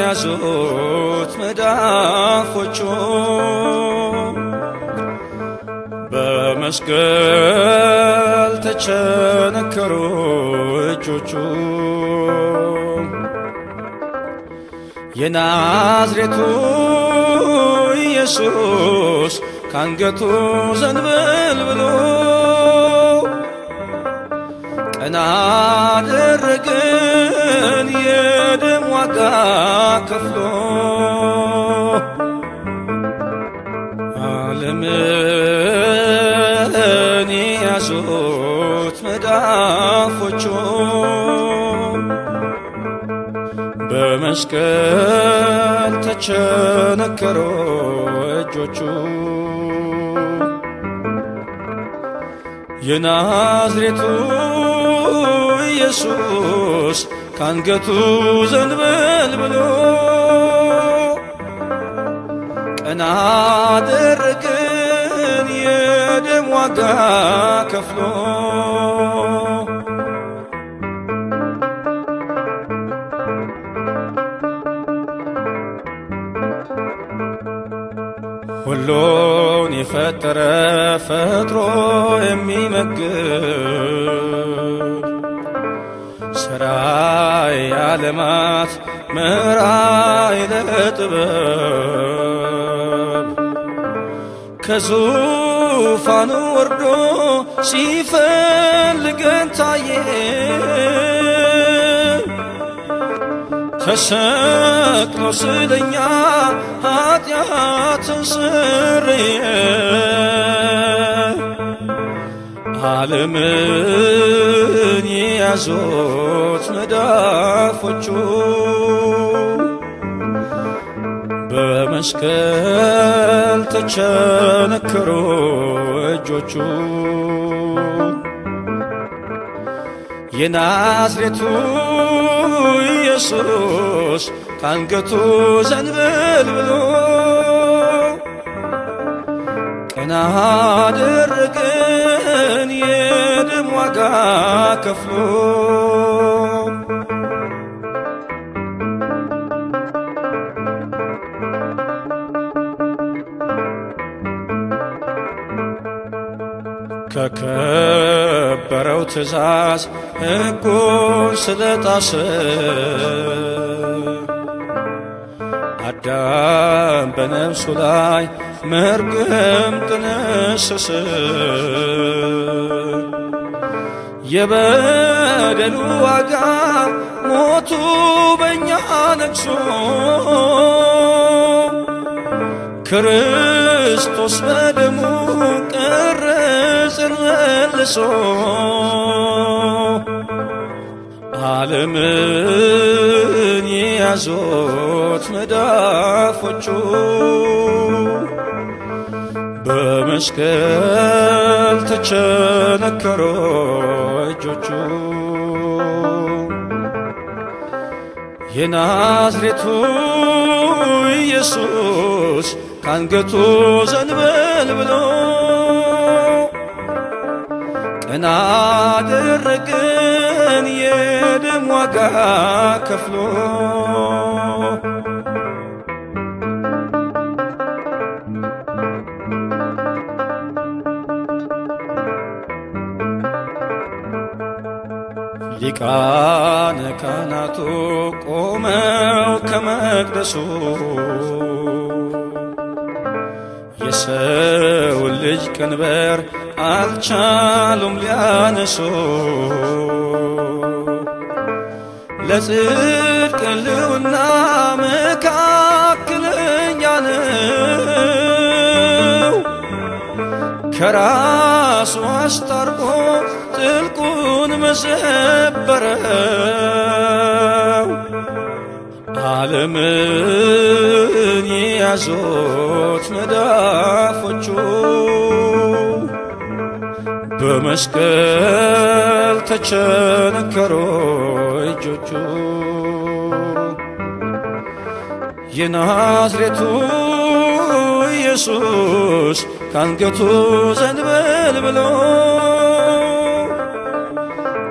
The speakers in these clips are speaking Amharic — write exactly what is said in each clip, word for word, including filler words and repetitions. ያዙት መዳፎቹ በመስቀል ተቸነከሩ እጆቹ የናዝሬቱ ኢየሱስ ካንገቱ ዘንበል ብሎ ቀና አደረገን የደም ዋጋ ከፍሎ ዓለምን ያዙት መዳፎቹ በመስቀል ተቸነከሩ እጆቹ የናዝሬቱ ኢየሱስ ካንገቱ ዘንበል ብሎ ቀና አደረገን የደም ዋጋ ከፍሎ ሁሉን የፈጠረ ፈጥሮ የሚመግብ ሥራይ ዓለማት መራይ ለጥበብ ከዙፋኑ ወርዶ ሲፈልገን ታየ ተሰቅሎ ስለኛ ኃጢአትን ስርየ ዓለምን ያዙት መዳፎቹ በመስቀል ተቸነከሩ እጆቹ የናዝሬቱ ኢየሱስ ካንገቱ ዘንበል ብሎ ቀና አደረገን የደም ዋጋ ከፍሎ ከከበረው ትእዛዝ ሕጉን ስለጣሰ አዳም በነፍሱ ላይ መርገም ተነሰሰ የበደሉ ዋጋ ሞቱ በእኛ ነግሶ ክርስቶስ በደሙ ቀረጸን መልሶ ዓለምን ያዙት መዳፎቹ በመስቀል ተቸነከሩ እጆቹ የናዝሬቱ ኢየሱስ ካንገቱ ዘንበል ብሎ ቀና አደረገን የደም ዋጋ ከፍሎ ሊቃነ ካህናቱ ቆመው ከመቅደሱ የሰው ልጅ ቀንበር አልቻሉም ሊያነሱ ለጽድቅ ልውና መካከለኛ ነው ከራሱ አስታርቆ ጥልቁን መዘበረው ዓለምን ያዙት መዳፎቹ በመስቀል ተቸነከሩ እጆቹ የናዝሬቱ ኢየሱስ ካንገቱ ዘንበል ብሎ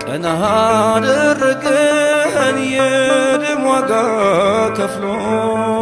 ቀና አደረገን ذاك فلوس.